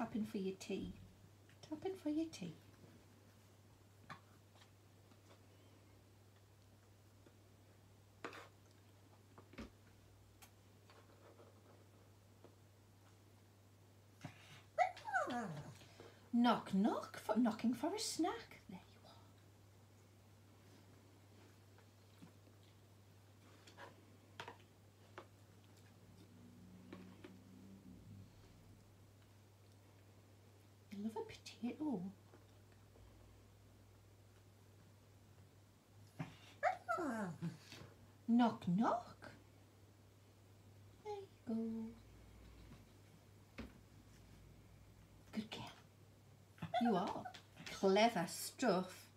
tapping for your tea. Tapping for your tea. Knock, knock, for knocking for a snack. There you are. I love a potato. Knock, knock. There you go. You are clever stuff.